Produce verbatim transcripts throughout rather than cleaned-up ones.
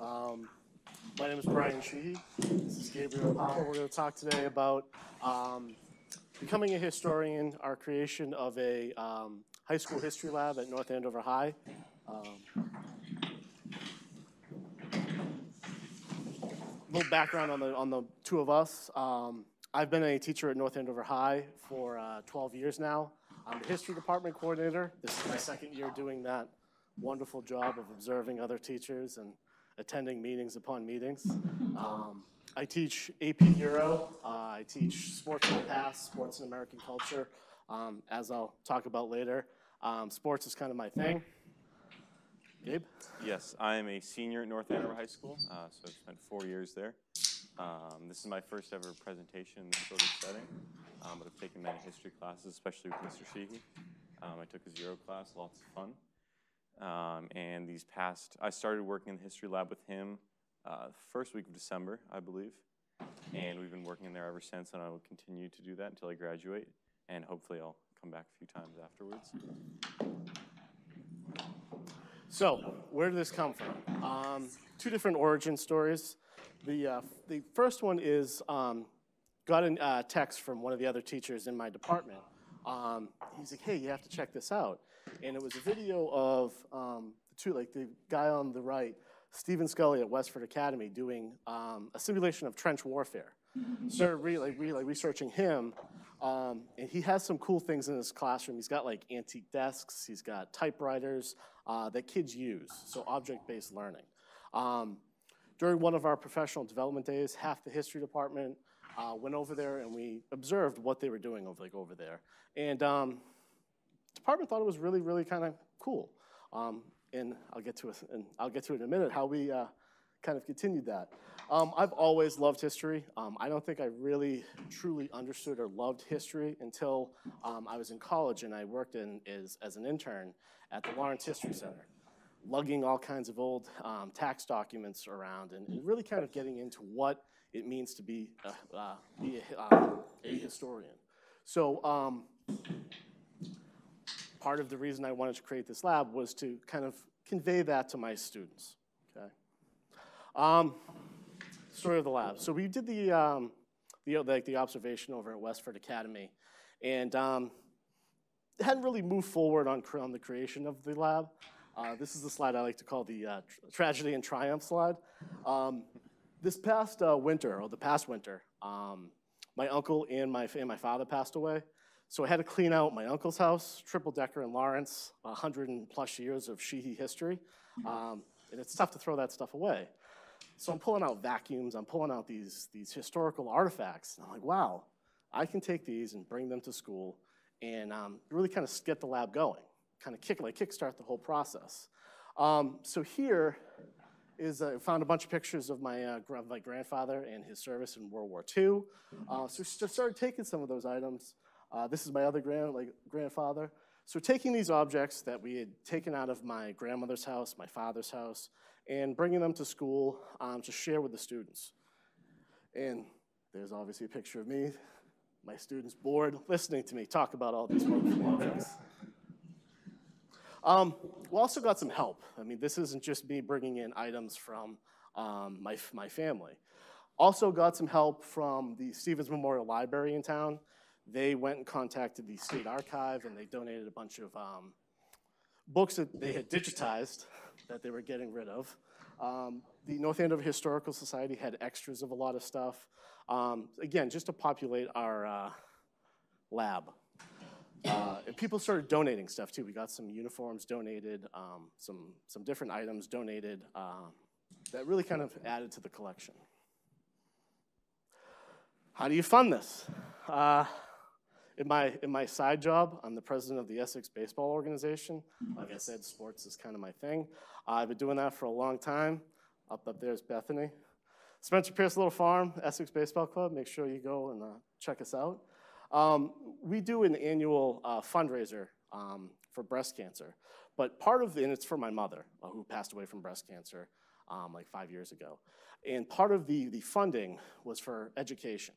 Um, my name is Brian Sheehy. This is Gabriel Papa. We're going to talk today about um, becoming a historian, our creation of a um, high school history lab at North Andover High. Um, a little background on the, on the two of us. Um, I've been a teacher at North Andover High for uh, twelve years now. I'm the history department coordinator. This is my second year doing that wonderful job of observing other teachers and attending meetings upon meetings. Um, I teach A P Euro. Uh, I teach sports in the past, sports in American culture, um, as I'll talk about later. Um, sports is kind of my thing. Gabe? Yes, I am a senior at North Andover High School, uh, so I've spent four years there. Um, this is my first ever presentation in this sort of setting, um, but I've taken many history classes, especially with Mister Sheehy. Um, I took his Euro class, lots of fun. Um, and these past, I started working in the history lab with him uh, the first week of December, I believe. And we've been working in there ever since, and I will continue to do that until I graduate. And hopefully I'll come back a few times afterwards. So, where did this come from? Um, two different origin stories. The, uh, the first one is, um, got a uh, text from one of the other teachers in my department. Um, he's like, hey, you have to check this out. And it was a video of um, two, like the guy on the right, Stephen Scully at Westford Academy, doing um, a simulation of trench warfare. So re like, re like researching him, um, and he has some cool things in his classroom. He's got like antique desks, he's got typewriters uh, that kids use, so object-based learning. Um, during one of our professional development days, half the history department uh, went over there and we observed what they were doing over, like, over there. And um, the department thought it was really, really kind of cool. Um, and I'll get to it, and I'll get to it in a minute, how we uh, kind of continued that. Um, I've always loved history. Um, I don't think I really truly understood or loved history until um, I was in college and I worked in, is, as an intern at the Lawrence History Center, lugging all kinds of old um, tax documents around and, and really kind of getting into what it means to be, uh, uh, be a, uh, a historian. So um, part of the reason I wanted to create this lab was to kind of convey that to my students, okay? Um, Story of the lab. So we did the, um, the like the observation over at Westford Academy, and um, hadn't really moved forward on, on the creation of the lab. Uh, this is the slide I like to call the uh, tra tragedy and triumph slide. Um, this past uh, winter, or the past winter, um, my uncle and my and my father passed away, so I had to clean out my uncle's house, triple decker in Lawrence, a hundred and plus years of Sheehy history, um, and it's tough to throw that stuff away. So I'm pulling out vacuums, I'm pulling out these, these historical artifacts, and I'm like, wow, I can take these and bring them to school and um, really kind of get the lab going, kind of kick, like kickstart the whole process. Um, so here is, I uh, found a bunch of pictures of my, uh, gra my grandfather and his service in World War Two. Uh, so just started taking some of those items. Uh, this is my other grand, like, grandfather. So taking these objects that we had taken out of my grandmother's house, my father's house, and bringing them to school um, to share with the students. And there's obviously a picture of me, my students bored, listening to me talk about all these wonderful objects. Um, we also got some help. I mean, this isn't just me bringing in items from um, my, my family. Also got some help from the Stevens Memorial Library in town. They went and contacted the State Archive, and they donated a bunch of um, books that they had digitized that they were getting rid of. Um, the North Andover Historical Society had extras of a lot of stuff. Um, again, just to populate our uh, lab. Uh, and people started donating stuff, too. We got some uniforms donated, um, some, some different items donated um, that really kind of added to the collection. How do you fund this? Uh, In my, in my side job, I'm the president of the Essex Baseball Organization. Like I said, sports is kind of my thing. Uh, I've been doing that for a long time. Up, up there is Bethany. Spencer Pierce Little Farm, Essex Baseball Club. Make sure you go and uh, check us out. Um, we do an annual uh, fundraiser um, for breast cancer. But part of it, and it's for my mother, uh, who passed away from breast cancer um, like five years ago. And part of the, the funding was for education.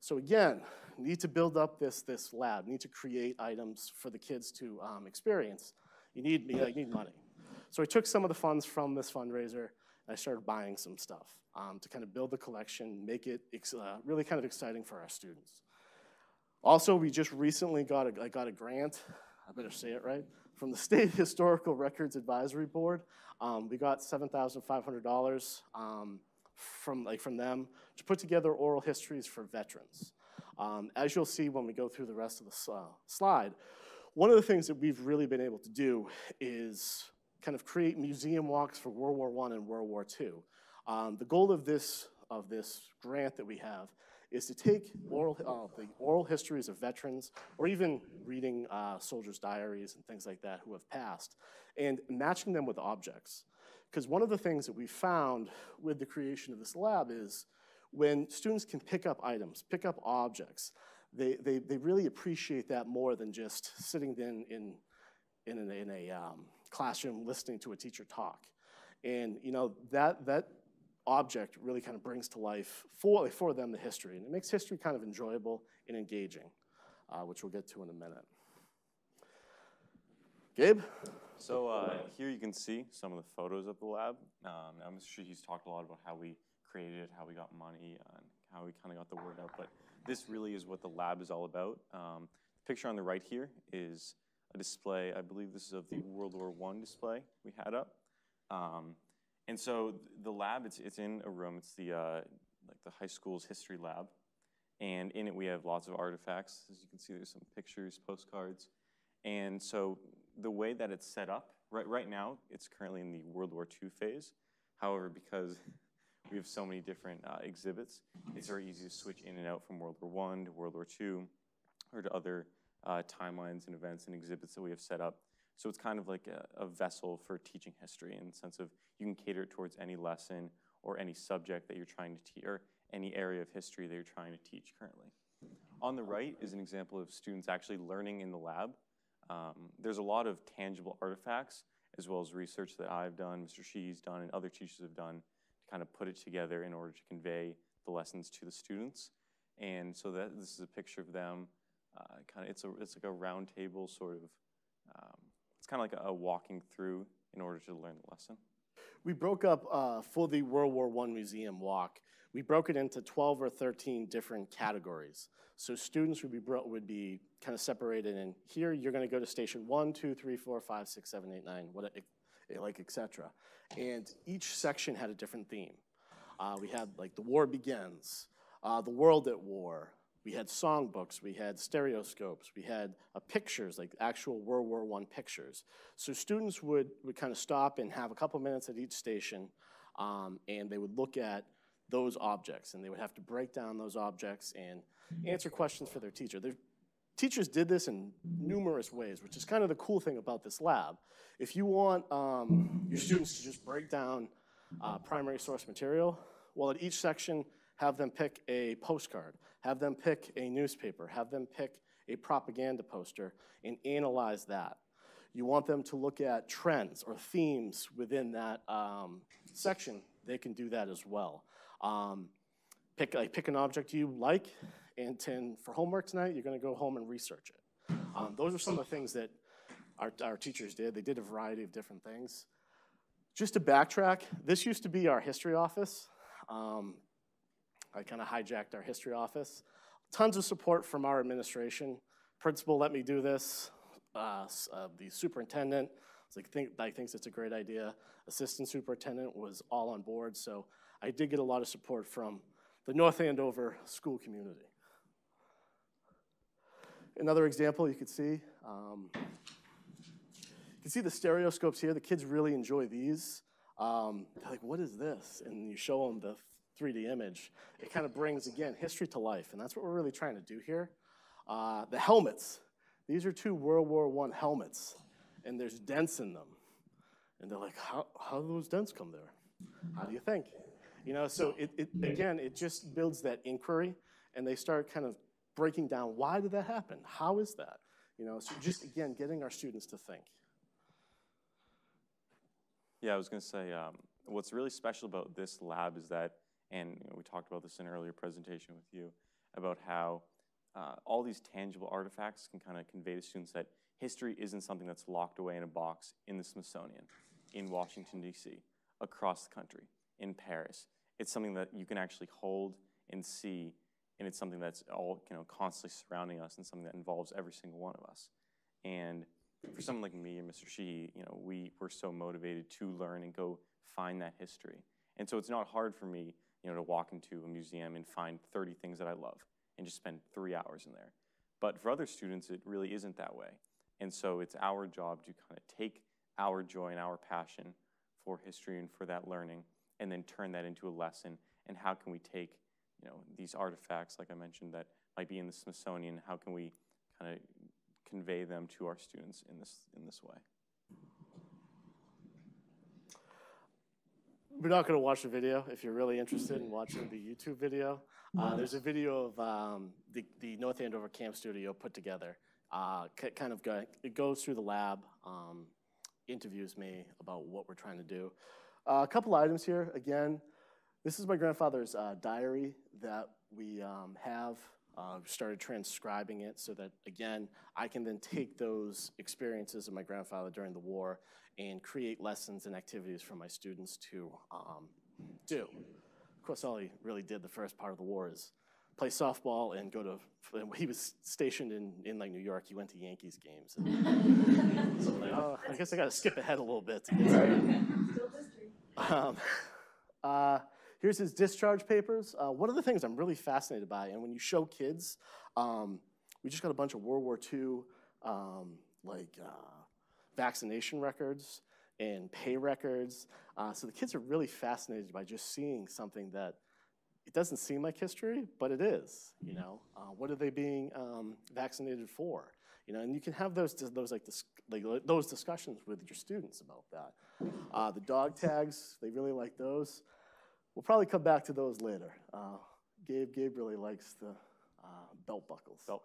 So again, need to build up this, this lab, need to create items for the kids to um, experience. You need, you need money. So I took some of the funds from this fundraiser I started buying some stuff um, to kind of build the collection, make it uh, really kind of exciting for our students. Also, we just recently got a, I got a grant, I better say it right, from the State Historical Records Advisory Board. Um, we got seven thousand five hundred dollars um, from, like, from them to put together oral histories for veterans. Um, as you'll see when we go through the rest of the uh, slide, one of the things that we've really been able to do is kind of create museum walks for World War One and World War Two. Um, the goal of this, of this grant that we have is to take oral, uh, the oral histories of veterans, or even reading uh, soldiers' diaries and things like that who have passed, and matching them with objects. Because one of the things that we found with the creation of this lab is when students can pick up items, pick up objects, they, they, they really appreciate that more than just sitting in, in, in, an, in a um, classroom listening to a teacher talk. And you know, that, that object really kind of brings to life for, for them the history, and it makes history kind of enjoyable and engaging, uh, which we'll get to in a minute. Gabe? So uh, here you can see some of the photos of the lab. Um, I'm sure he's talked a lot about how we created, how we got money, and how we kind of got the word out, but this really is what the lab is all about. Um, the picture on the right here is a display, I believe this is of the World War One display we had up. Um, and so the lab, it's, it's in a room, it's the, uh, like the high school's history lab, and in it we have lots of artifacts. As you can see, there's some pictures, postcards, and so the way that it's set up, right, right now, it's currently in the World War Two phase. However, because we have so many different uh, exhibits, it's very easy to switch in and out from World War One to World War Two, or to other uh, timelines and events and exhibits that we have set up. So it's kind of like a, a vessel for teaching history, in the sense of you can cater it towards any lesson or any subject that you're trying to teach, or any area of history that you're trying to teach currently. On the right is an example of students actually learning in the lab. Um, there's a lot of tangible artifacts, as well as research that I've done, Mister Sheehy's done, and other teachers have done, to kind of put it together in order to convey the lessons to the students. And so that this is a picture of them. Uh, kind of, it's a, it's like a round table sort of. Um, it's kind of like a, a walking through in order to learn the lesson. We broke up uh, for the World War One museum walk. We broke it into twelve or thirteen different categories. So students would be, bro would be kind of separated in, here you're gonna go to station one, two, three, four, five, six, seven, eight, nine, what, like, et cetera. And each section had a different theme. Uh, we had like The War Begins, uh, The World at War, we had songbooks, we had stereoscopes, we had uh, pictures, like actual World War One pictures. So students would, would kind of stop and have a couple minutes at each station, um, and they would look at those objects, and they would have to break down those objects and answer questions for their teacher. Their teachers did this in numerous ways, which is kind of the cool thing about this lab. If you want um, your students to just break down uh, primary source material, well, at each section, have them pick a postcard, have them pick a newspaper, have them pick a propaganda poster, and analyze that. You want them to look at trends or themes within that um, section, they can do that as well. Um, pick, like, pick an object you like, and ten, for homework tonight, you're gonna go home and research it. Um, those are some of the things that our, our teachers did. They did a variety of different things. Just to backtrack, this used to be our history office. Um, I kind of hijacked our history office. Tons of support from our administration. Principal let me do this. Uh, uh, the superintendent was like, think, like, thinks it's a great idea. Assistant superintendent was all on board. So I did get a lot of support from the North Andover school community. Another example you could see. Um, you can see the stereoscopes here. The kids really enjoy these. Um, they're like, what is this? And you show them the three D image, it kind of brings, again, history to life, and that's what we're really trying to do here. Uh, the helmets, these are two World War One helmets, and there's dents in them. And they're like, how, how do those dents come there? How do you think? You know, so it, it, again, it just builds that inquiry, and they start kind of breaking down, why did that happen? How is that? You know, so just, again, getting our students to think. Yeah, I was gonna say, um, what's really special about this lab is that, and you know, we talked about this in an earlier presentation with you, about how uh, all these tangible artifacts can kind of convey to students that history isn't something that's locked away in a box in the Smithsonian in Washington, D C across the country, in Paris. It's something that you can actually hold and see, and it's something that's all you know constantly surrounding us, and something that involves every single one of us. And for someone like me and Mister Sheehy, you know, we were so motivated to learn and go find that history. And so it's not hard for me, you know, to walk into a museum and find thirty things that I love and just spend three hours in there. But for other students, it really isn't that way. And so it's our job to kind of take our joy and our passion for history and for that learning, and then turn that into a lesson. And how can we take, you know, these artifacts, like I mentioned, that might be in the Smithsonian, how can we kind of convey them to our students in this, in this way? We're not going to watch the video. If you're really interested in watching the YouTube video, uh, there's a video of um, the, the North Andover Camp Studio put together. Uh, kind of go, it goes through the lab, um, interviews me about what we're trying to do. Uh, a couple items here. Again, this is my grandfather's uh, diary that we um, have. Uh, started transcribing it so that, again, I can then take those experiences of my grandfather during the war and create lessons and activities for my students to um, do. Of course, all he really did the first part of the war is play softball and go to, he was stationed in, in like New York, he went to Yankees games. And so like, oh, I guess I gotta skip ahead a little bit. To get um, uh, here's his discharge papers. Uh, one of the things I'm really fascinated by, and when you show kids, um, we just got a bunch of World War Two um, like uh, vaccination records and pay records. Uh, so the kids are really fascinated by just seeing something that it doesn't seem like history, but it is, you know? Uh, what are they being um, vaccinated for? You know, and you can have those, those, like, dis like those discussions with your students about that. Uh, the dog tags, they really like those. We'll probably come back to those later. Uh, Gabe, Gabe really likes the uh, belt buckles. Belt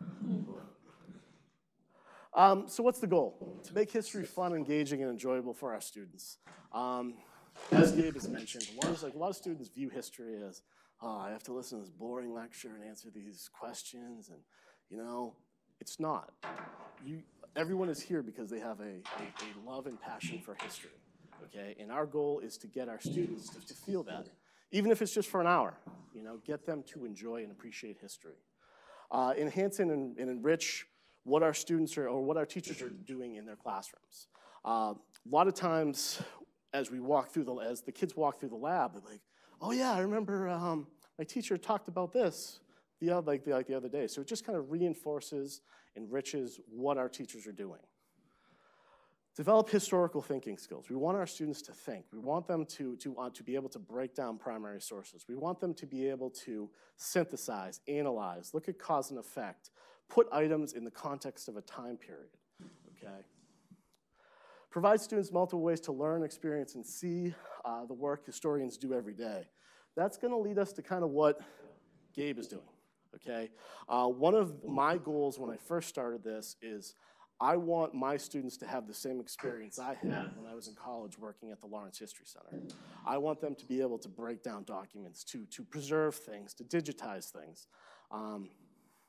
buckles. um, so what's the goal? To make history fun, engaging, and enjoyable for our students. Um, as Gabe has mentioned, a lot, of, like, a lot of students view history as, oh, I have to listen to this boring lecture and answer these questions. And, you know, it's not. You, everyone is here because they have a, a, a love and passion for history. Okay, and our goal is to get our students to, to feel that, even if it's just for an hour, you know, get them to enjoy and appreciate history. Uh, enhance and, and enrich what our students are, or what our teachers are doing in their classrooms. Uh, a lot of times, as we walk through the, as the kids walk through the lab, they're like, oh yeah, I remember um, my teacher talked about this the other, like, the, like the other day. So it just kind of reinforces, enriches what our teachers are doing. Develop historical thinking skills. We want our students to think. We want them to, to, uh, to be able to break down primary sources. We want them to be able to synthesize, analyze, look at cause and effect, put items in the context of a time period, okay? Provide students multiple ways to learn, experience, and see uh, the work historians do every day. That's gonna lead us to kind of what Gabe is doing, okay? Uh, one of my goals when I first started this is I want my students to have the same experience I had when I was in college working at the Lawrence History Center. I want them to be able to break down documents, to, to preserve things, to digitize things. Um,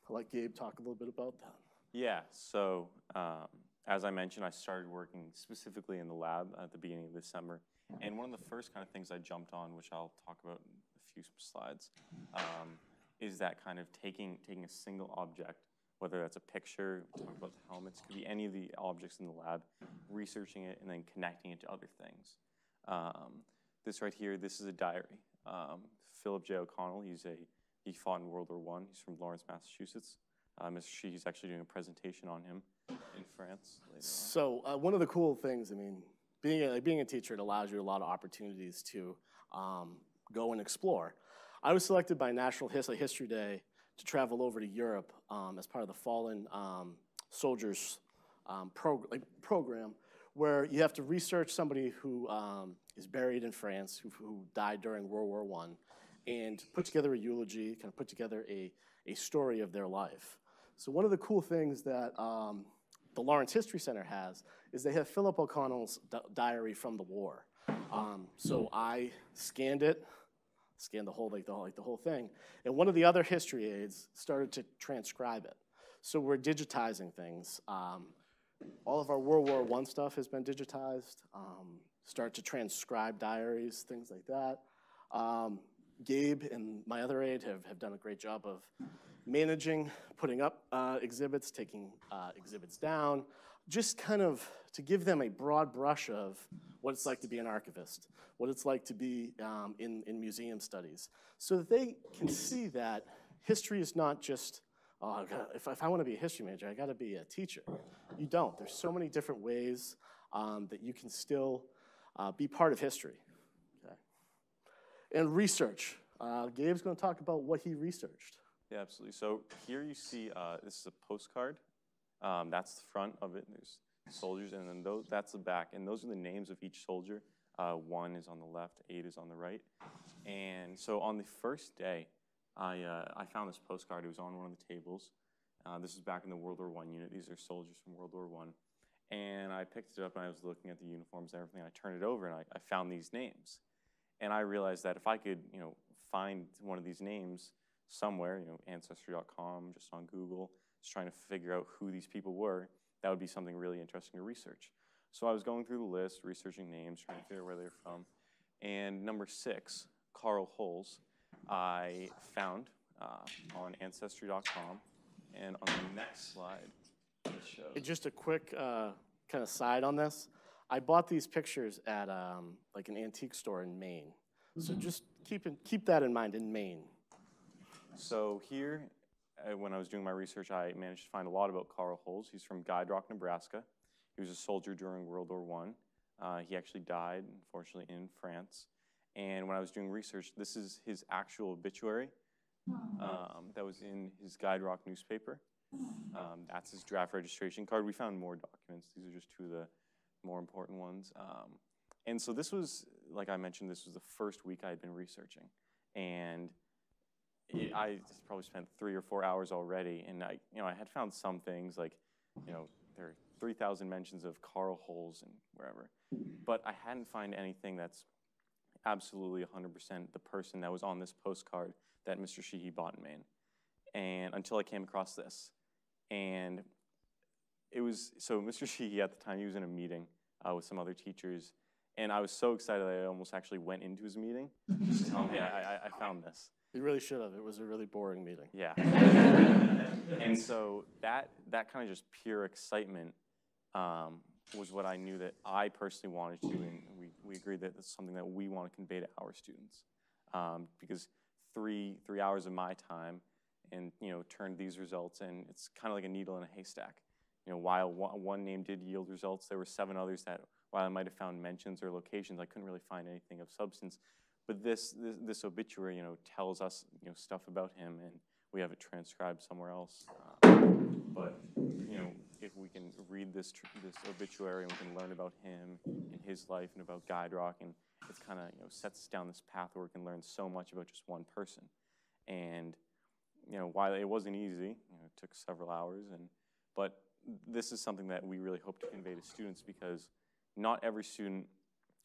I'll let Gabe talk a little bit about that. Yeah, so um, as I mentioned, I started working specifically in the lab at the beginning of this summer. And one of the first kind of things I jumped on, which I'll talk about in a few slides, um, is that kind of taking, taking a single object, whether that's a picture, we talked about the helmets, could be any of the objects in the lab, researching it and then connecting it to other things. Um, this right here, this is a diary. Um, Philip J. O'Connell, he's a, he fought in World War One. He's from Lawrence, Massachusetts. Uh, Mister Sheehy's actually doing a presentation on him in France later on. So uh, one of the cool things, I mean, being a, like being a teacher, it allows you a lot of opportunities to um, go and explore. I was selected by National History Day to travel over to Europe um, as part of the Fallen um, Soldiers um, prog like program, where you have to research somebody who um, is buried in France, who, who died during World War One, and put together a eulogy, kind of put together a, a story of their life. So one of the cool things that um, the Lawrence History Center has is they have Philip O'Connell's di diary from the war. Um, so I scanned it, scanned the whole, like the whole, like the whole thing. And one of the other history aides started to transcribe it. So we're digitizing things. Um, all of our World War One stuff has been digitized. Um, start to transcribe diaries, things like that. Um, Gabe and my other aide have, have done a great job of managing, putting up uh, exhibits, taking uh, exhibits down, just kind of to give them a broad brush of what it's like to be an archivist, what it's like to be um, in, in museum studies, so that they can see that history is not just, oh, God, if, if I want to be a history major, I got to be a teacher. You don't. There's so many different ways um, that you can still uh, be part of history. Okay. And research. Uh, Gabe's going to talk about what he researched. Yeah, absolutely. So here you see, uh, this is a postcard. Um, that's the front of it. There's soldiers, and then those, that's the back. And those are the names of each soldier. Uh, one is on the left, eight is on the right. And so on the first day, I, uh, I found this postcard. It was on one of the tables. Uh, this is back in the World War One unit. These are soldiers from World War One. And I picked it up, and I was looking at the uniforms and everything. And I turned it over, and I, I found these names. And I realized that if I could, you know, find one of these names somewhere, you know, Ancestry dot com, just on Google, just trying to figure out who these people were, that would be something really interesting to research. So I was going through the list, researching names, trying to figure out where they're from. And number six, Carl Holz, I found uh, on Ancestry dot com. And on the next slide, it shows. Just a quick uh, kind of side on this. I bought these pictures at um, like an antique store in Maine. Mm-hmm. So just keep, in, keep that in mind in Maine. So here, uh, when I was doing my research, I managed to find a lot about Carl Holz. He's from Guide Rock, Nebraska. He was a soldier during World War One. Uh, he actually died, unfortunately, in France. And when I was doing research, this is his actual obituary um, that was in his Guide Rock newspaper. Um, that's his draft registration card. We found more documents. These are just two of the more important ones. Um, and so this was, like I mentioned, this was the first week I had been researching. And It, I probably spent three or four hours already, and I, you know, I had found some things like, you know, there are three thousand mentions of Carl Holz and wherever, but I hadn't found anything that's absolutely one hundred percent the person that was on this postcard that Mister Sheehy bought in Maine, and until I came across this, and it was so Mister Sheehy at the time he was in a meeting uh, with some other teachers, and I was so excited that I almost actually went into his meeting just to tell him, yeah, I, I found this. You really should have. It was a really boring meeting. Yeah. And so that that kind of just pure excitement um, was what I knew that I personally wanted to, and we, we agreed that it's something that we want to convey to our students. Um, because three three hours of my time, and you know, turned these results, and it's kind of like a needle in a haystack. You know, while one name did yield results, there were seven others that, while I might have found mentions or locations, I couldn't really find anything of substance. But this, this this obituary, you know, tells us, you know, stuff about him, and we have it transcribed somewhere else. Uh, but you know, if we can read this tr this obituary, and we can learn about him and his life, and about Guide Rock, and it's kind of, you know, sets us down this path where we can learn so much about just one person. And you know, while it wasn't easy, you know, it took several hours, and but this is something that we really hope to convey to students, because not every student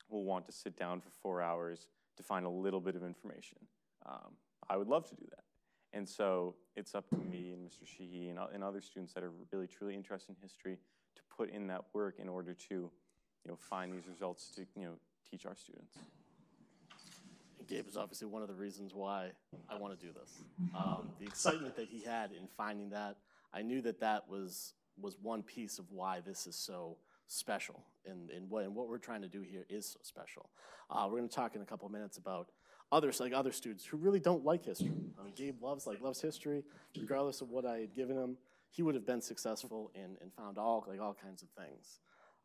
will want to sit down for four hours. To find a little bit of information. Um, I would love to do that. And so it's up to me and Mister Sheehy and, and other students that are really truly interested in history to put in that work in order to, you know, find these results to, you know, teach our students. Gabe is obviously one of the reasons why I want to do this. Um, the excitement that he had in finding that, I knew that that was, was one piece of why this is so special, and, and, what, and what we're trying to do here is so special. Uh, we're going to talk in a couple of minutes about others, like other students who really don't like history. I mean, Gabe loves, like, loves history. Regardless of what I had given him, he would have been successful and, and found all, like, all kinds of things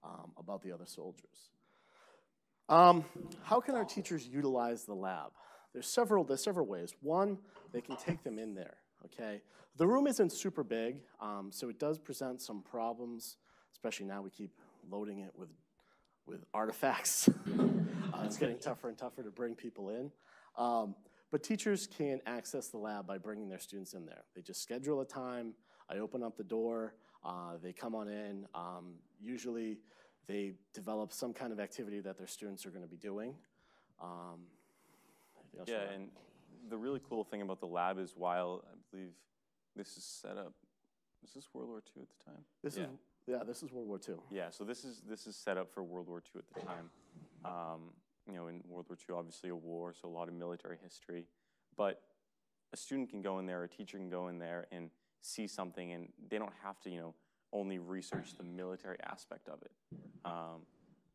um, about the other soldiers. Um, how can our teachers utilize the lab? There's several, there's several ways. One, they can take them in there, okay? The room isn't super big, um, so it does present some problems, especially now we keep loading it with, with artifacts. uh, it's getting tougher and tougher to bring people in. Um, but teachers can access the lab by bringing their students in there. They just schedule a time. I open up the door. Uh, they come on in. Um, usually they develop some kind of activity that their students are going to be doing. Um, yeah, and the really cool thing about the lab is while I believe this is set up, was this World War Two at the time? This yeah. is. Yeah, this is World War Two. Yeah, so this is this is set up for World War Two at the time. Um, you know, in World War Two, obviously a war, so a lot of military history. But a student can go in there, a teacher can go in there and see something, and they don't have to, you know, only research the military aspect of it. Um,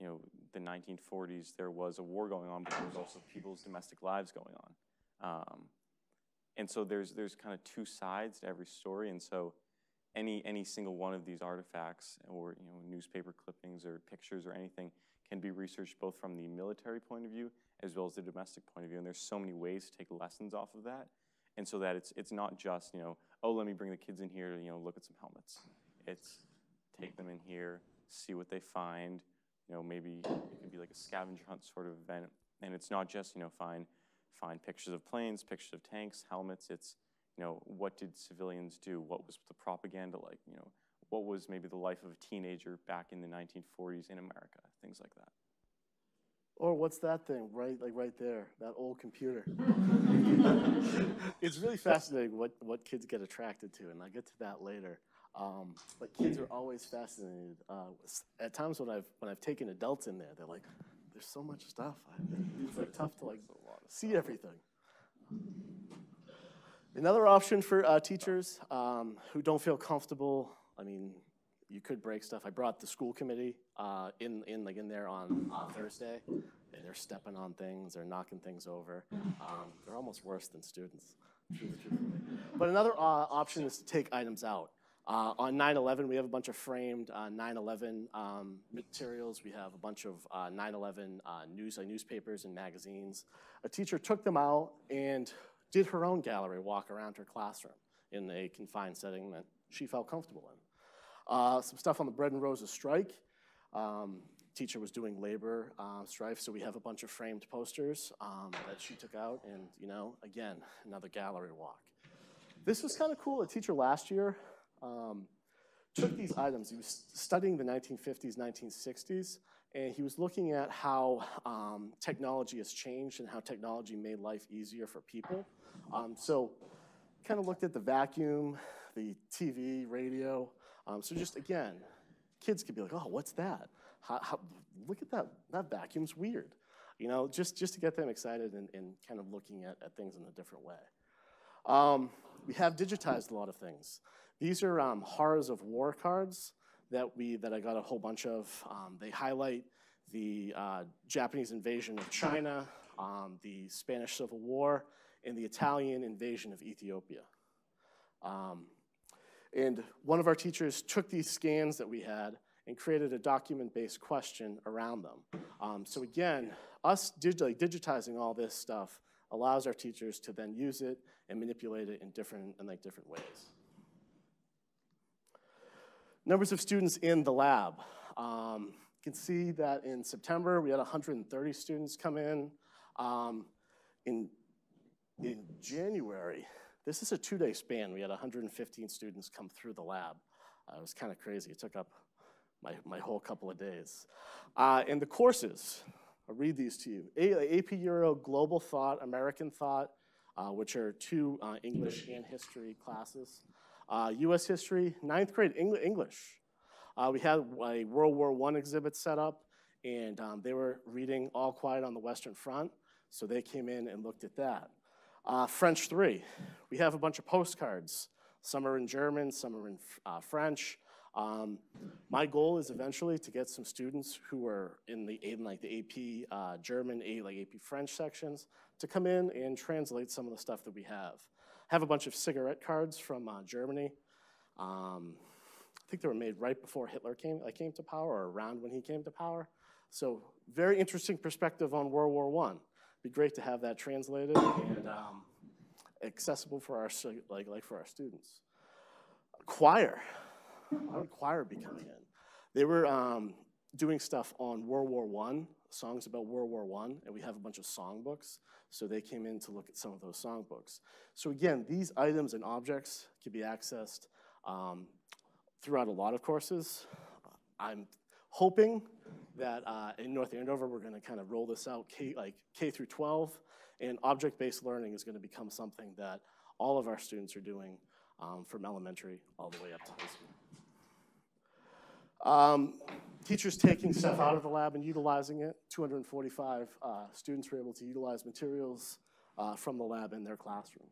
you know, the nineteen forties, there was a war going on, but there was also people's domestic lives going on. Um, and so there's there's kind of two sides to every story, and so any any single one of these artifacts or, you know, newspaper clippings or pictures or anything can be researched both from the military point of view as well as the domestic point of view. And there's so many ways to take lessons off of that. And so that it's it's not just, you know, oh, let me bring the kids in here to, you know, look at some helmets. It's take them in here, see what they find. You know, maybe it could be like a scavenger hunt sort of event. And it's not just, you know, find find pictures of planes, pictures of tanks, helmets. It's, you know, what did civilians do? What was the propaganda like? You know, what was maybe the life of a teenager back in the nineteen forties in America? Things like that. Or what's that thing right, like right there, that old computer? It's really fascinating what, what kids get attracted to, and I'll get to that later. Um, but kids are always fascinated. Uh, at times when I've when I've taken adults in there, they're like, "There's so much stuff. It's like tough to like see everything." Another option for uh, teachers um, who don't feel comfortable. I mean, you could break stuff. I brought the school committee uh, in in like in there on uh, Thursday, and they're stepping on things. They're knocking things over. Um, they're almost worse than students. But another uh, option is to take items out. Uh, on nine eleven, we have a bunch of framed nine eleven uh, um, materials. We have a bunch of nine eleven uh, uh, news, uh, newspapers and magazines. A teacher took them out and did her own gallery walk around her classroom in a confined setting that she felt comfortable in. Uh, some stuff on the Bread and Roses strike. Um, teacher was doing labor uh, strife, so we have a bunch of framed posters um, that she took out, and, you know, again, another gallery walk. This was kind of cool. A teacher last year Um, took these items. He was studying the nineteen fifties, nineteen sixties, and he was looking at how um, technology has changed and how technology made life easier for people. Um, so kind of looked at the vacuum, the T V, radio. Um, so just, again, kids could be like, oh, what's that? How, how, look at that. That vacuum's weird. You know, just, just to get them excited and, and kind of looking at, at things in a different way. Um, we have digitized a lot of things. These are um, Horrors of War cards that we that I got a whole bunch of. Um, they highlight the uh, Japanese invasion of China, um, the Spanish Civil War, and the Italian invasion of Ethiopia. Um, and one of our teachers took these scans that we had and created a document-based question around them. Um, so again, us digitally digitizing all this stuff allows our teachers to then use it and manipulate it in different in like different ways. Numbers of students in the lab. Um, you can see that in September, we had one hundred thirty students come in. Um, in, in January, this is a two-day span. We had one hundred fifteen students come through the lab. Uh, it was kind of crazy. It took up my, my whole couple of days. Uh, and the courses, I'll read these to you. A AP Euro, Global Thought, American Thought, uh, which are two uh, English and history classes. Uh, U S history, ninth grade English. Uh, we had a World War One exhibit set up, and um, they were reading All Quiet on the Western Front, so they came in and looked at that. Uh, French three, we have a bunch of postcards. Some are in German, some are in uh, French. Um, my goal is eventually to get some students who are in the in like the A P uh, German, A, like A P French sections to come in and translate some of the stuff that we have. Have a bunch of cigarette cards from uh, Germany. Um, I think they were made right before Hitler came, uh, came to power, or around when he came to power. So very interesting perspective on World War One. Be great to have that translated and um, accessible for our like like for our students. Choir, how did choir be coming in? They were um, doing stuff on World War One, songs about World War One, and we have a bunch of songbooks, so they came in to look at some of those songbooks. So again, these items and objects can be accessed um, throughout a lot of courses. I'm hoping that uh, in North Andover, we're gonna kind of roll this out K, like K through twelve, and object-based learning is gonna become something that all of our students are doing um, from elementary all the way up to high school. Um, teachers taking stuff out of the lab and utilizing it. two hundred forty-five uh, students were able to utilize materials uh, from the lab in their classroom.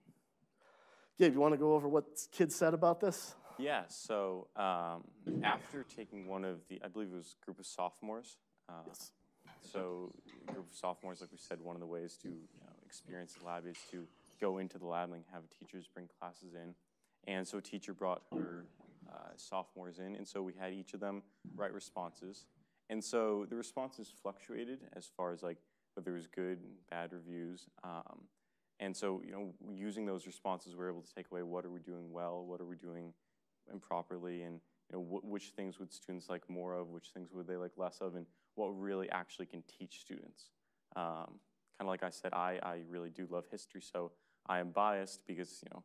Gabe, you want to go over what kids said about this? Yeah, so um, after taking one of the, I believe it was a group of sophomores. Uh, yes. So a group of sophomores, like we said, one of the ways to you know, experience the lab is to go into the lab and have teachers bring classes in. And so a teacher brought her uh, sophomores in, and so we had each of them write responses. And so the responses fluctuated as far as like whether it was good, bad reviews. Um, and so you know, using those responses, we were able to take away what are we doing well, what are we doing improperly, and you know, wh which things would students like more of, which things would they like less of, and what really actually can teach students. Um, kind of like I said, I, I really do love history, so I am biased because you know,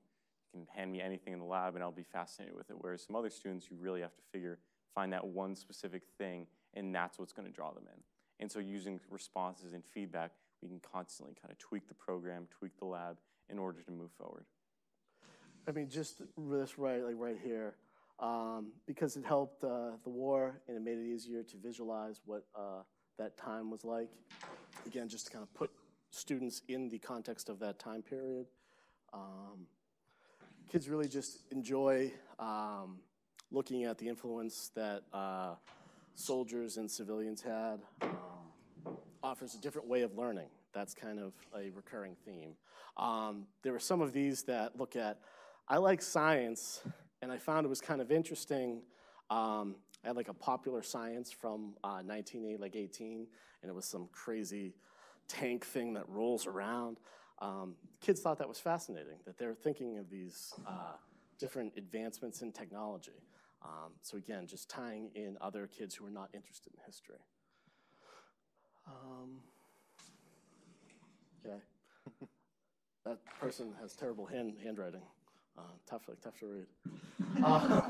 you can hand me anything in the lab and I'll be fascinated with it, whereas some other students, you really have to figure, find that one specific thing, and that's what's gonna draw them in. And so using responses and feedback, we can constantly kind of tweak the program, tweak the lab in order to move forward. I mean, just this right, like right here, um, because it helped uh, the war and it made it easier to visualize what uh, that time was like. Again, just to kind of put students in the context of that time period. Um, kids really just enjoy um, looking at the influence that uh, soldiers and civilians had. Um, offers a different way of learning. That's kind of a recurring theme. Um, there were some of these that look at, I like science, and I found it was kind of interesting. Um, I had like a popular science from uh, nineteen eighteen, and it was some crazy tank thing that rolls around. Um, kids thought that was fascinating, that they were thinking of these uh, different advancements in technology. Um, so again, just tying in other kids who were not interested in history. Um, okay. That person has terrible hand handwriting. Uh, tough, like, tough to read. Uh,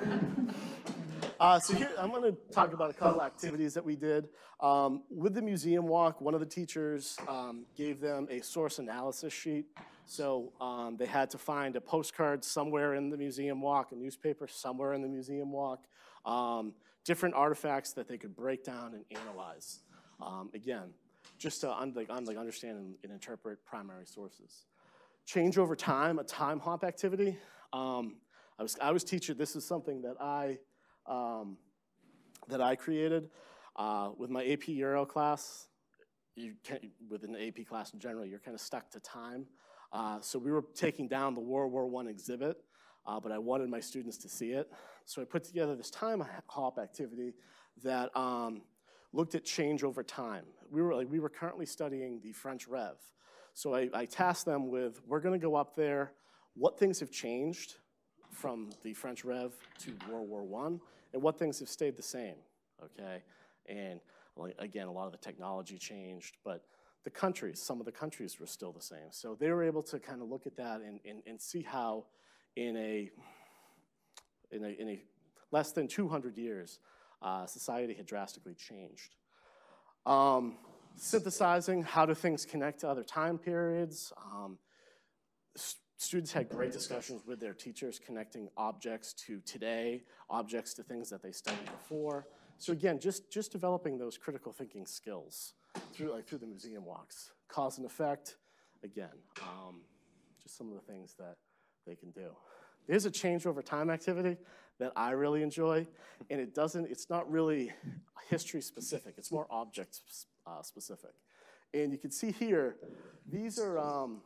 uh, so here, I'm going to talk about a couple activities that we did. Um, with the museum walk, one of the teachers um, gave them a source analysis sheet. So um, they had to find a postcard somewhere in the museum walk, a newspaper somewhere in the museum walk, um, different artifacts that they could break down and analyze. Um, again, just to un like, un like understand and, and interpret primary sources. Change over time, a time hop activity. Um, I was I was teacher. This is something that I um, that I created uh, with my A P Euro class. You can, within the A P class in general, you're kind of stuck to time. Uh, so we were taking down the World War One exhibit, uh, but I wanted my students to see it. So I put together this time hop activity that um, looked at change over time. We were like we were currently studying the French Rev. So I, I tasked them with, we're going to go up there, what things have changed from the French Rev to World War One, and what things have stayed the same, okay? And again, a lot of the technology changed, but the countries, some of the countries were still the same. So they were able to kind of look at that and, and, and see how in a, in a, in a less than two hundred years, uh, society had drastically changed. Um, Synthesizing, how do things connect to other time periods? Um, st students had great discussions with their teachers connecting objects to today, objects to things that they studied before. So again, just, just developing those critical thinking skills through, like, through the museum walks. Cause and effect, again, um, just some of the things that they can do. There's a change over time activity that I really enjoy, and it doesn't, it's not really history specific, it's more object specific. Uh, specific. And you can see here, these are um,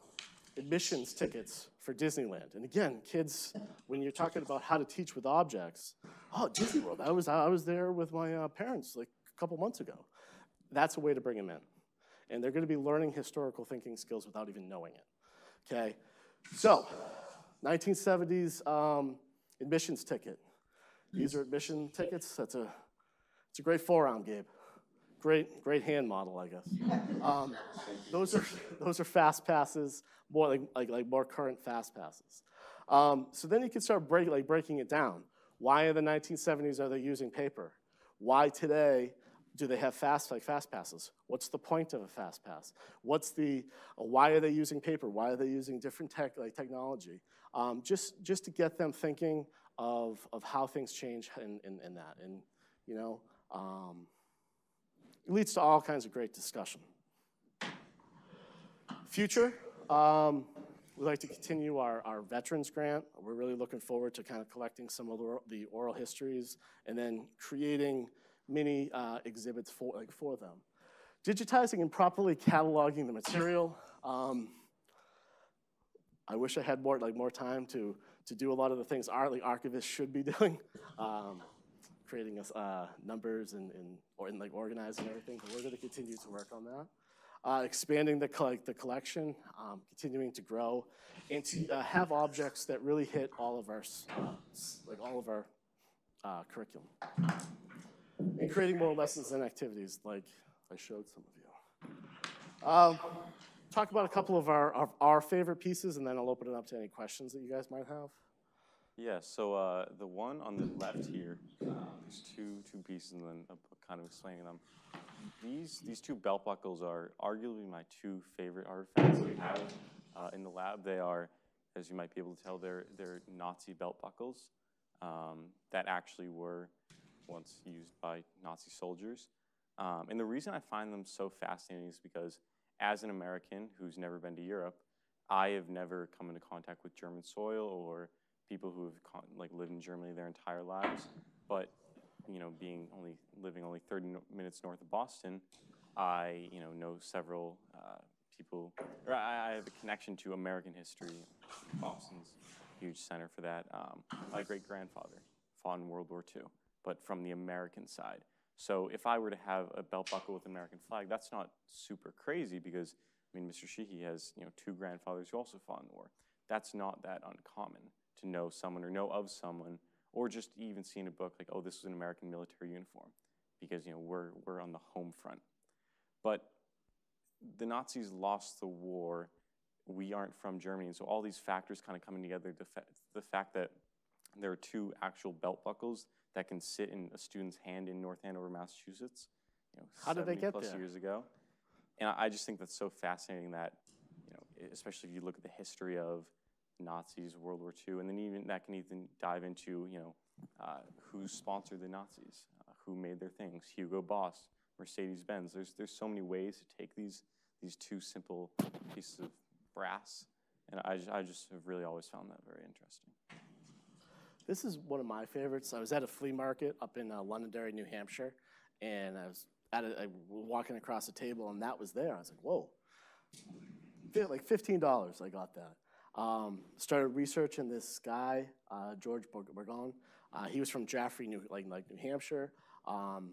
admissions tickets for Disneyland. And again, kids, when you're talking about how to teach with objects, oh, Disney World, I was, I was there with my uh, parents like a couple months ago. That's a way to bring them in. And they're gonna be learning historical thinking skills without even knowing it, okay? So, nineteen seventies um, admissions ticket. These are admission tickets. That's a, it's a great forearm, Gabe. Great, great hand model, I guess. Um, those are those are fast passes, more like like, like more current fast passes. Um, so then you can start break, like breaking it down. Why in the nineteen seventies are they using paper? Why today do they have fast like fast passes? What's the point of a fast pass? What's the why are they using paper? Why are they using different tech like technology? Um, just just to get them thinking of of how things change in in, in that and. you know. Um, it leads to all kinds of great discussion. Future, um, we'd like to continue our, our veterans grant. We're really looking forward to kind of collecting some of the oral histories and then creating mini uh, exhibits for, like, for them. Digitizing and properly cataloging the material. Um, I wish I had more like more time to to do a lot of the things our like, archivists should be doing, um, creating uh, numbers and and, or, and like organizing everything. But we're going to continue to work on that. Uh, expanding the like, the collection, um, continuing to grow, and to uh, have objects that really hit all of our uh, like all of our uh, curriculum. And creating more lessons and activities, like I showed some of you. Um, talk about a couple of our, our our favorite pieces, and then I'll open it up to any questions that you guys might have. Yeah. So uh, the one on the left here, there's two two pieces, and then I'm kind of explaining them. These these two belt buckles are arguably my two favorite artifacts we have uh, in the lab. They are, as you might be able to tell, they're they're Nazi belt buckles um, that actually were once used by Nazi soldiers. Um, and the reason I find them so fascinating is because as an American who's never been to Europe, I have never come into contact with German soil or people who have con like lived in Germany their entire lives. But you know, being only living only thirty minutes north of Boston, I you know know several uh, people, or I, I have a connection to American history. Boston's huge center for that. Um, my great grandfather fought in World War Two, but from the American side. So if I were to have a belt buckle with an American flag, that's not super crazy because, I mean, Mister Sheehy has, you know, two grandfathers who also fought in the war. That's not that uncommon to know someone or know of someone, or just even see in a book like, oh, this was an American military uniform because, you know, we're, we're on the home front. But the Nazis lost the war. We aren't from Germany. And so all these factors kind of coming together, the, fa the fact that there are two actual belt buckles that can sit in a student's hand in North Andover, Massachusetts, you know, how did they get plus there? Years ago. And I, I just think that's so fascinating that, you know, especially if you look at the history of Nazis, World War Two, and then even that can even dive into, you know, uh, who sponsored the Nazis, uh, who made their things, Hugo Boss, Mercedes-Benz. There's there's so many ways to take these these two simple pieces of brass, and I just, I just have really always found that very interesting. This is one of my favorites. I was at a flea market up in uh, Londonderry, New Hampshire, and I was at a, I, walking across a table, and that was there. I was like, whoa, like fifteen dollars I got that. Um, started researching this guy, uh, George Bourgogne. Uh, he was from Jaffrey, New, like, like New Hampshire. Um,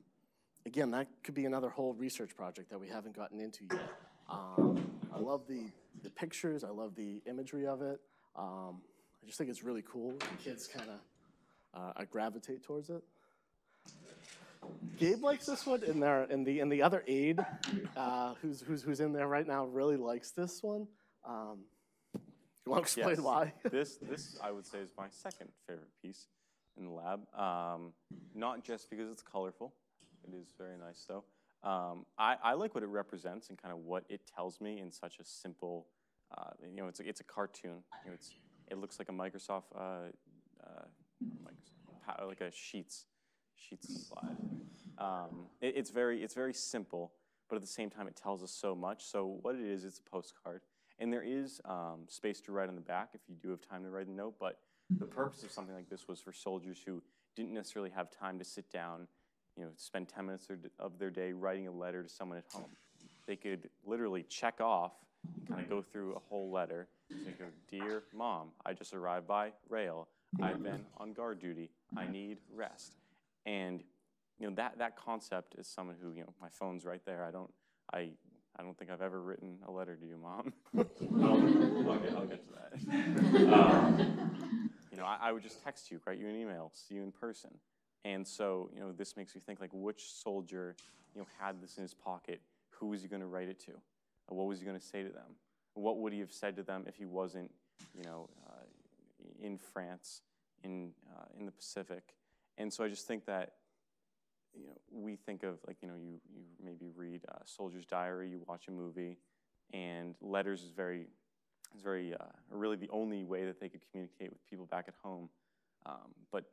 again, that could be another whole research project that we haven't gotten into yet. Um, I love the, the pictures. I love the imagery of it. Um, I just think it's really cool. The kids kind of uh, gravitate towards it. Gabe likes this one, and there, and the and the other aide, uh, who's who's who's in there right now, really likes this one. Um, you want to explain yes. why? this this I would say is my second favorite piece in the lab. Um, not just because it's colorful, it is very nice though. Um, I I like what it represents and kind of what it tells me in such a simple. Uh, you know, it's it's a cartoon. You know, it's It looks like a Microsoft, uh, uh, Microsoft like a Sheets, Sheets slide. Um, it, it's very, it's very simple, but at the same time, it tells us so much. So what it is, it's a postcard, and there is um, space to write on the back if you do have time to write a note. But the purpose of something like this was for soldiers who didn't necessarily have time to sit down, you know, spend ten minutes of their day writing a letter to someone at home. They could literally check off. Kind of go through a whole letter. So you go, dear mom, I just arrived by rail. I've been on guard duty. I need rest. And you know that that concept is someone who you know my phone's right there. I don't I I don't think I've ever written a letter to you, mom. I'll, I'll, get, I'll get to that. Um, you know I, I would just text you, write you an email, see you in person. And so you know this makes me think like which soldier you know had this in his pocket? Who was he going to write it to? What was he going to say to them? What would he have said to them if he wasn't, you know, uh, in France, in uh, in the Pacific? And so I just think that, you know, we think of like, you know, you you maybe read uh, Soldier's Diary, you watch a movie, and letters is very, is very uh, really the only way that they could communicate with people back at home. Um, but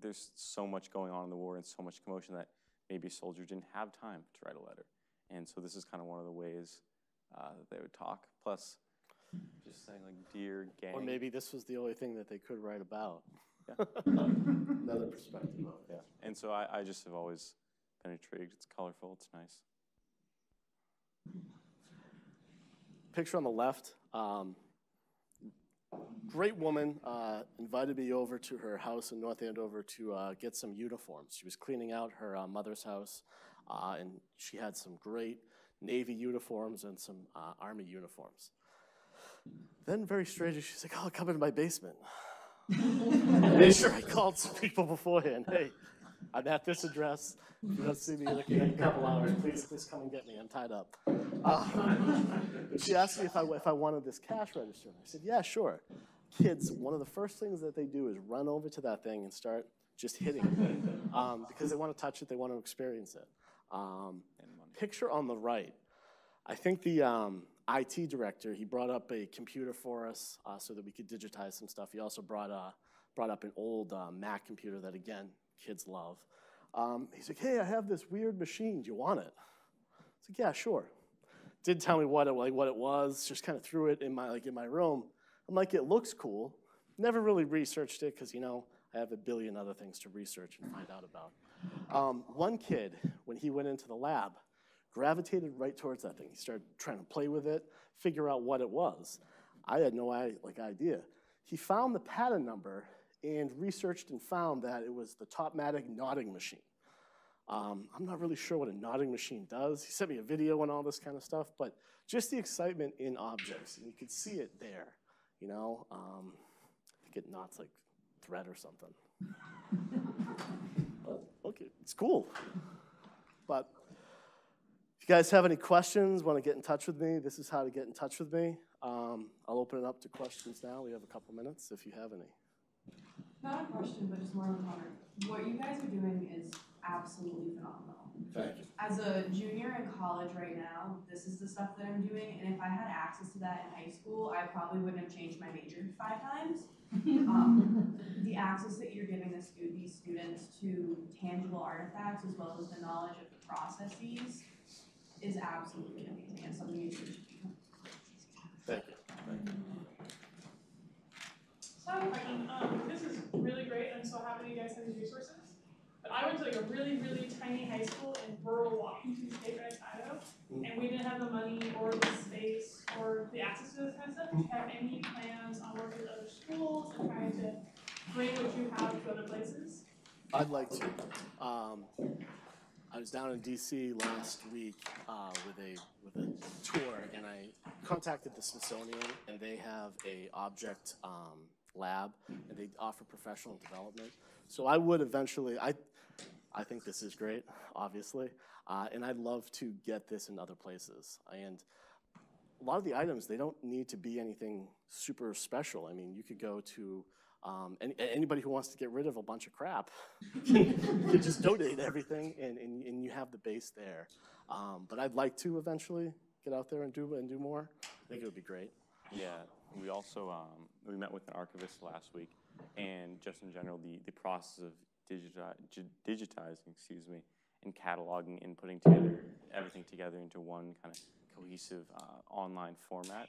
there's so much going on in the war and so much commotion that maybe a soldier didn't have time to write a letter. And so this is kind of one of the ways uh, that they would talk. Plus, just saying like, dear gang. Or maybe this was the only thing that they could write about. Yeah. Another perspective on it. Yeah. And so I, I just have always been intrigued. It's colorful, it's nice. Picture on the left. Um, great woman uh, invited me over to her house in North Andover to uh, get some uniforms. She was cleaning out her uh, mother's house, uh, and she had some great Navy uniforms and some uh, Army uniforms. Then very strangely, she's like, "Oh, come into my basement." Make sure I called some people beforehand. Hey, I'm at this address. If you don't see me in a couple hours, please, please come and get me. I'm tied up. Uh, she asked me if I, if I wanted this cash register. And I said, yeah, sure. Kids, one of the first things that they do is run over to that thing and start just hitting it um, because they want to touch it. They want to experience it. Um, picture on the right. I think the... Um, I T director, he brought up a computer for us uh, so that we could digitize some stuff. He also brought, uh, brought up an old uh, Mac computer that, again, kids love. Um, he's like, hey, I have this weird machine. Do you want it? I was like, yeah, sure. Didn't tell me what it, like, what it was, just kind of threw it in my, like, in my room. I'm like, it looks cool. Never really researched it because, you know, I have a billion other things to research and find out about. Um, one kid, when he went into the lab, gravitated right towards that thing. He started trying to play with it, figure out what it was. I had no like idea. He found the pattern number and researched and found that it was the Topmatic knotting machine. Um, I'm not really sure what a knotting machine does. He sent me a video and all this kind of stuff, but just the excitement in objects, and you could see it there, you know? Um, I think it knots like thread or something. Oh, okay, it's cool, but if you guys have any questions, want to get in touch with me, this is how to get in touch with me. Um, I'll open it up to questions now. We have a couple minutes if you have any. Not a question, but just more of a comment. What you guys are doing is absolutely phenomenal. Thank you. As a junior in college right now, this is the stuff that I'm doing, and if I had access to that in high school, I probably wouldn't have changed my major five times. Um, the access that you're giving the stud these students to tangible artifacts as well as the knowledge of the processes is absolutely amazing and something you should do. Thank you. Thank you. So I have a question. Um, this is really great. I'm so happy you guys have these resources. But I went to like a really, really tiny high school in rural Washington State, Idaho, and we didn't have the money or the space or the access to this kind of stuff. Do you have any plans on working with other schools and trying to bring what you have to other places? I'd like to. Um, I was down in D C last week uh, with a with a tour, and I contacted the Smithsonian, and they have a object um, lab, and they offer professional development. So I would eventually, I I think this is great, obviously, uh, and I'd love to get this in other places. And a lot of the items, they don't need to be anything super special. I mean, you could go to Um, and, and anybody who wants to get rid of a bunch of crap, you can just donate everything, and, and, and you have the base there. Um, but I'd like to eventually get out there and do and do more. I think it would be great. Yeah, we also um, we met with an archivist last week, and just in general, the the process of digiti digitizing, excuse me, and cataloging and putting together everything together into one kind of cohesive uh, online format,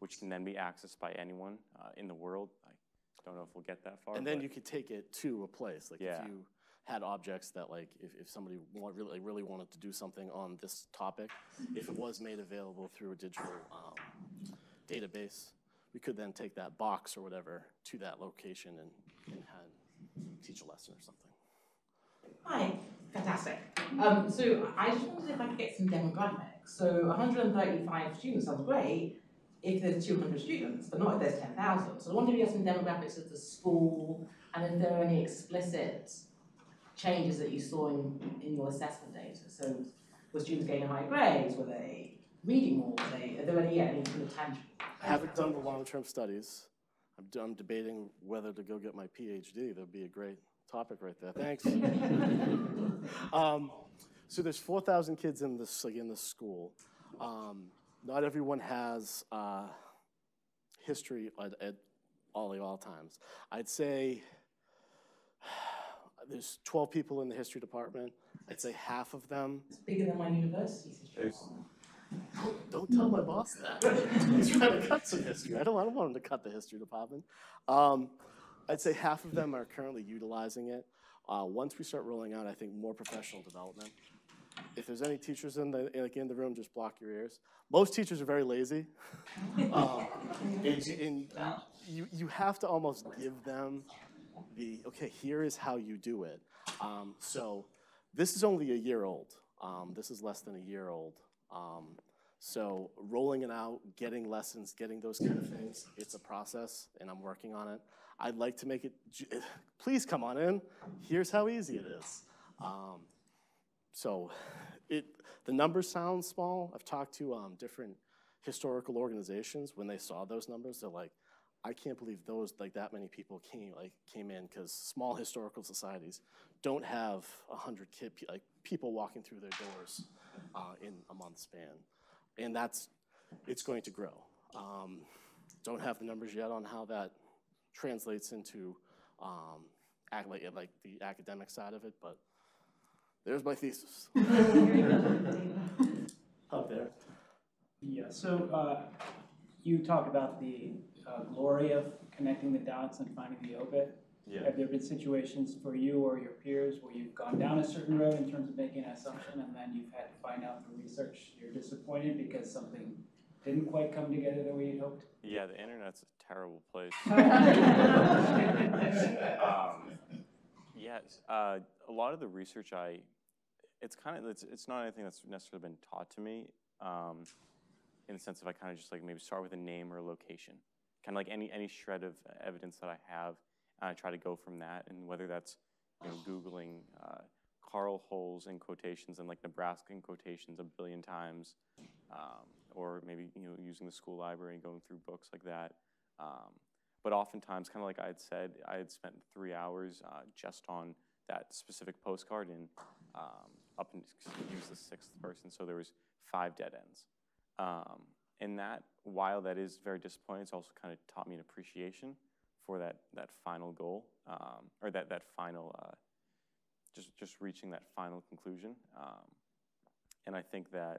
which can then be accessed by anyone uh, in the world. Like, don't know if we'll get that far. And then you could take it to a place. Like yeah. If you had objects that like, if, if somebody want, really really wanted to do something on this topic, if it was made available through a digital um, database, we could then take that box or whatever to that location and, and had, teach a lesson or something. Hi, fantastic. Um, so I just wondered if I could get some demographics. So one hundred thirty-five students sounds great, if there's two hundred students, but not if there's ten thousand. So I wanted to get some demographics of the school, and if there are any explicit changes that you saw in, in your assessment data. So were students getting higher grades? Were they reading more? Were they, are there any, yeah, any kind of tangible? I haven't done the long-term studies. I'm, I'm debating whether to go get my PhD. That'd be a great topic right there. Thanks. um, so there's four thousand kids in this, like, in this school. Um, Not everyone has uh, history at, at all, all times. I'd say There's twelve people in the history department. I'd say half of them. It's bigger than my university's history department. Don't, don't tell my boss that. He's trying to cut some history. I don't, I don't want him to cut the history department. Um, I'd say half of them are currently utilizing it. Uh, once we start rolling out, I think, more professional development. If there's any teachers in the, like in the room, just block your ears. Most teachers are very lazy. um, and and you, you have to almost give them the, okay, here is how you do it. Um, so this is only a year old. Um, this is less than a year old. Um, so rolling it out, getting lessons, getting those kind of things, it's a process, and I'm working on it. I'd like to make it, please come on in. Here's how easy it is. Um, so it, the numbers sound small. I've talked to um, different historical organizations. When they saw those numbers, they're like, I can't believe those, like that many people came, like, came in, because small historical societies don't have a hundred kid, like, people walking through their doors uh, in a month span. And that's, it's going to grow. Um, don't have the numbers yet on how that translates into um, act like, like the academic side of it, but there's my thesis. Up there. Yeah, so uh, you talk about the Uh, glory of connecting the dots and finding the obit. Yeah. Have there been situations for you or your peers where you've gone down a certain road in terms of making an assumption, and then you've had to find out through research you're disappointed because something didn't quite come together the way you hoped? Yeah, the internet's a terrible place. um, yes, uh, a lot of the research I, it's kind of, it's, it's not anything that's necessarily been taught to me, um, in the sense of I kind of just like maybe start with a name or a location. Kind of like any, any shred of evidence that I have, and I try to go from that, and whether that's, you know, Googling uh, Carl Holz in quotations and like Nebraska in quotations a billion times, um, or maybe, you know, using the school library and going through books like that. Um, but oftentimes, kind of like I had said, I had spent three hours uh, just on that specific postcard, and um, up and use the sixth person, so there was five dead ends. Um, And that, while that is very disappointing, it's also kind of taught me an appreciation for that that final goal, um, or that that final, uh, just just reaching that final conclusion. Um, and I think that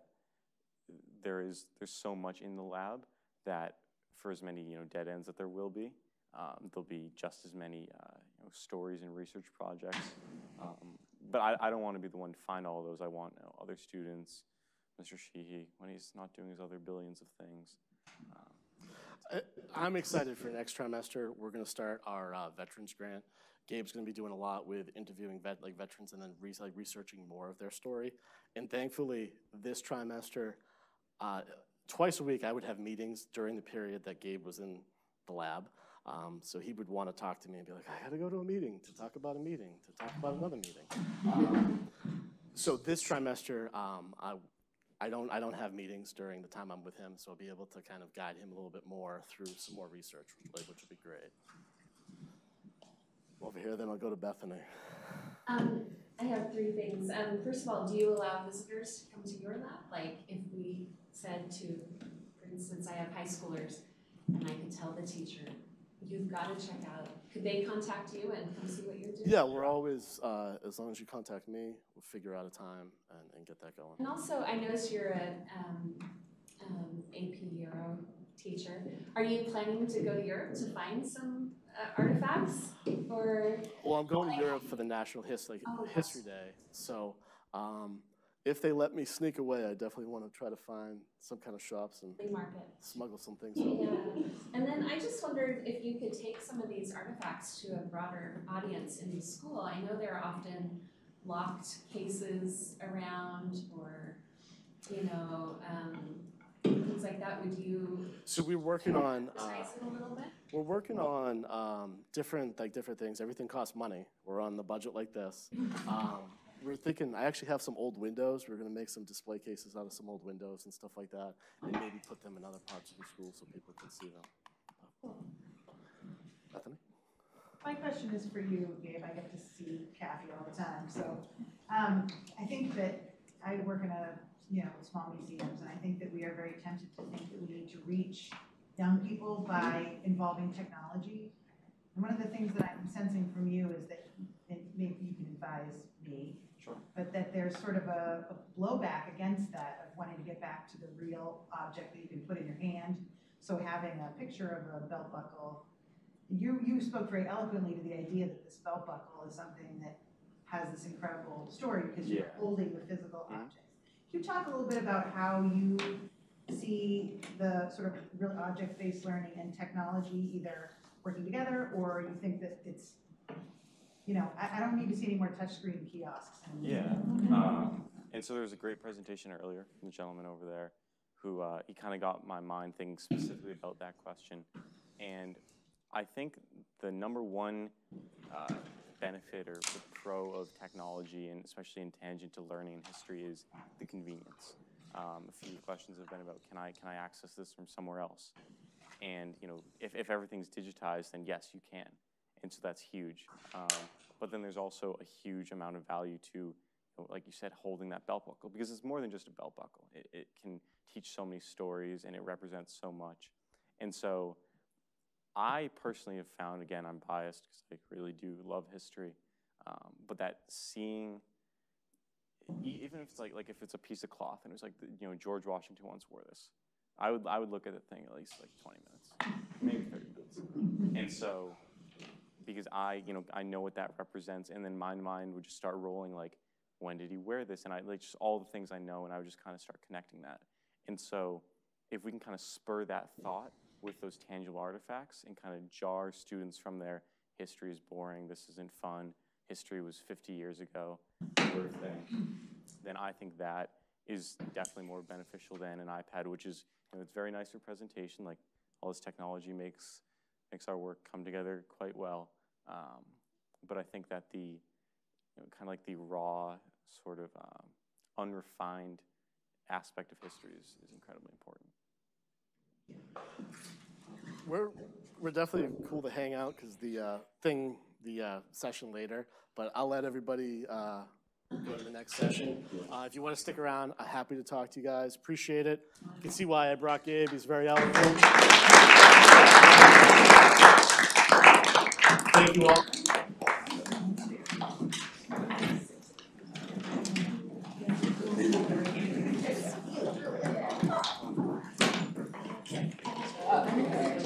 there is there's so much in the lab that for as many, you know, dead ends that there will be, um, there'll be just as many uh, you know, stories and research projects. Um, but I, I don't want to be the one to find all of those. I want, you know, other students. Mister Sheehy, when he's not doing his other billions of things. Um, I, I'm excited for next trimester. We're going to start our uh, veterans grant. Gabe's going to be doing a lot with interviewing vet, like veterans and then re like researching more of their story. And thankfully, this trimester, uh, twice a week I would have meetings during the period that Gabe was in the lab. Um, so he would want to talk to me and be like, I got to go to a meeting to talk about a meeting, to talk about another meeting. Um, so this trimester, um, I I don't, I don't have meetings during the time I'm with him, so I'll be able to kind of guide him a little bit more through some more research, which would be great. Over here, then I'll go to Bethany. Um, I have three things. Um, first of all, do you allow visitors to come to your lab? Like if we said to, for instance, I have high schoolers, and I could tell the teacher, you've got to check out, could they contact you and come see what you're doing? Yeah, we're always, uh, as long as you contact me, we'll figure out a time and, and get that going. And also, I noticed you're an um, um, A P Euro teacher. Are you planning to go to Europe to find some uh, artifacts? Or? Well, I'm going to Europe for the National Hist like, oh, History Day. So um, if they let me sneak away, I definitely want to try to find some kind of shops and smuggle some things out. Yeah. And then I just wondered if you could take some of these artifacts to a broader audience in the school. I know there are often locked cases around, or, you know, um, things like that. Would you? So we're working on. Uh, it a little bit? We're working on um, different like different things. Everything costs money. We're on the budget like this. Um, We're thinking, I actually have some old windows. We're going to make some display cases out of some old windows and stuff like that, and maybe put them in other parts of the school so people can see them. Cool. Bethany? My question is for you, Gabe. I get to see Kathy all the time. So um, I think that I work in a, you know, small museums, and I think that we are very tempted to think that we need to reach young people by involving technology. And one of the things that I'm sensing from you is that, maybe you can advise me. Sure. But that there's sort of a, a blowback against that of wanting to get back to the real object that you can put in your hand. So having a picture of a belt buckle, you, you spoke very eloquently to the idea that this belt buckle is something that has this incredible story because yeah. you're holding the physical mm-hmm. objects. Can you talk a little bit about how you see the sort of real object-based learning and technology either working together, or you think that it's, you know, I, I don't need to see any more touchscreen kiosks. And yeah. um, and so there was a great presentation earlier from the gentleman over there who uh, he kind of got my mind thinking specifically about that question. And I think the number one uh, benefit or the pro of technology, and especially in tangent to learning and history, is the convenience. Um, a few questions have been about, can I, can I access this from somewhere else? And you know, if, if everything's digitized, then yes, you can. And so that's huge. Um, but then there's also a huge amount of value to, you know, like you said, holding that belt buckle, because it's more than just a belt buckle. It, it can teach so many stories, and it represents so much. And so I personally have found, again, I'm biased because I really do love history, um, but that seeing, even if it's like, like if it's a piece of cloth and it was like, the, you know, George Washington once wore this, I would, I would look at the thing at least like twenty minutes, maybe thirty minutes. And so, because I, you know, I know what that represents, and then my mind would just start rolling like, when did he wear this? And I like just all the things I know, and I would just kind of start connecting that. And so if we can kind of spur that thought with those tangible artifacts and kind of jar students from their history is boring, this isn't fun, history was fifty years ago, sort of thing, then I think that is definitely more beneficial than an iPad, which is, you know, it's very nice for presentation. Like, all this technology makes makes our work come together quite well. Um, but I think that the, you know, kind of like the raw, sort of um, unrefined aspect of history is, is incredibly important. We're we're definitely cool to hang out because the uh, thing, the uh, session later. But I'll let everybody. Uh, Go to the next session. Uh, if you want to stick around, I'm happy to talk to you guys. Appreciate it. You can see why I brought Gabe. He's very eloquent.